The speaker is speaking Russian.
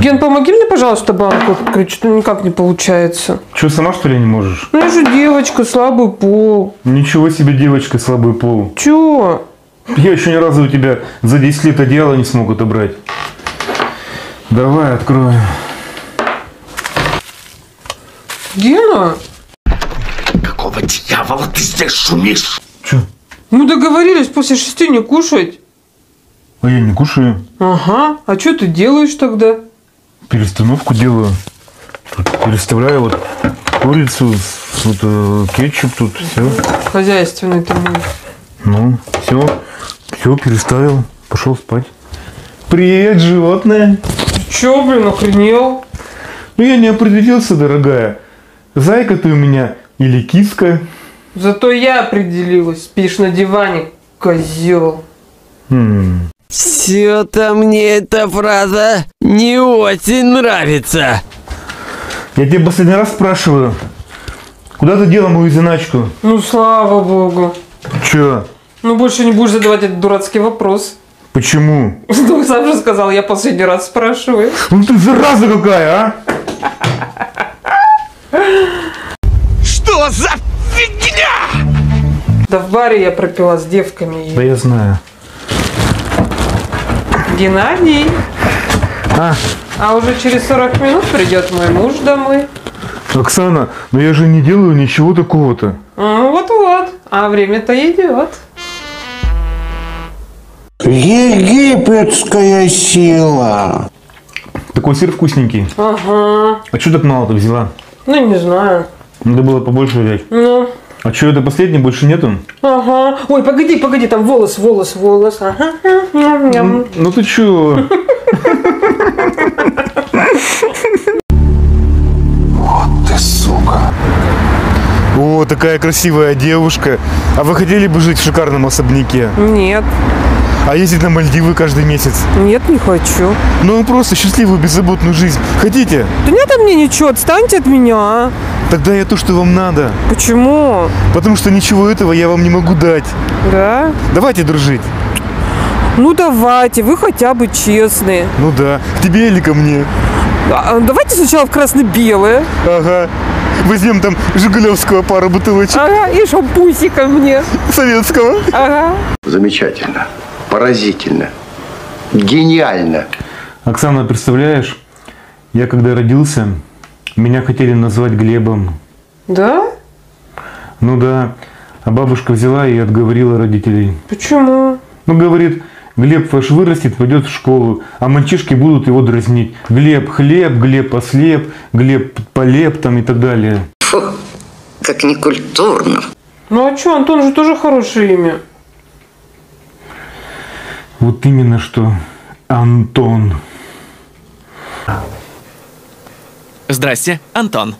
Ген, помоги мне, пожалуйста, банку открыть, что никак не получается. Че, сама что ли не можешь? Ну я же девочка, слабый пол. Ничего себе девочка, слабый пол. Че? Я еще ни разу у тебя за 10 лет одеяло не смог отобрать. Давай, откроем. Гена? Какого дьявола ты здесь шумишь? Че? Мы договорились после 6 не кушать. А я не кушаю. Ага, а что ты делаешь тогда? Перестановку делаю. Переставляю вот курицу, вот кетчуп тут, все. Хозяйственный ты мой. Ну, все переставил, пошел спать. Привет, животное. Ты че, блин, охренел? Ну я не определился, дорогая. Зайка ты у меня или киска? Зато я определилась. Спишь на диване, козел. Все-то мне эта фраза не очень нравится. Я тебе последний раз спрашиваю, куда ты дела мою заначку? Ну слава богу. Че? Ну больше не будешь задавать этот дурацкий вопрос. Почему? Ну сам же сказал, я последний раз спрашиваю. Ну ты зараза какая, а? Что за фигня? Да в баре я пропила с девками. Да я знаю. Геннадий, а уже через 40 минут придет мой муж домой. Оксана, но я же не делаю ничего такого-то. Ну вот-вот, а время-то идет. Египетская сила. Такой сыр вкусненький. Ага. А что так мало-то взяла? Ну не знаю. Надо было побольше взять. Ну. А что, это последний больше нету? Ага. Ой, погоди, там волос. Ага. Ну ты чё? Вот ты сука. О, такая красивая девушка. А вы хотели бы жить в шикарном особняке? Нет. А ездить на Мальдивы каждый месяц? Нет, не хочу. Ну просто счастливую, беззаботную жизнь. Хотите? Да нет, а мне ничего, отстаньте от меня, а. Тогда я то, что вам надо. Почему? Потому что ничего этого я вам не могу дать. Да? Давайте дружить. Ну давайте, вы хотя бы честные. Ну да, к тебе или ко мне? А, давайте сначала в красно-белое. Ага. Возьмем там жигулевского пару бутылочек. Ага, и шампусика мне. Советского. Ага. Замечательно. Поразительно. Гениально. Оксана, представляешь, я когда родился, меня хотели назвать Глебом. Да? Ну да. А бабушка взяла и отговорила родителей. Почему? Ну, говорит, Глеб ваш вырастет, пойдет в школу, а мальчишки будут его дразнить. Глеб хлеб, Глеб ослеп, Глеб полеп там и так далее. Фу, как некультурно. Ну а что, Антон же тоже хорошее имя. Вот именно что, Антон. Здрасте, Антон.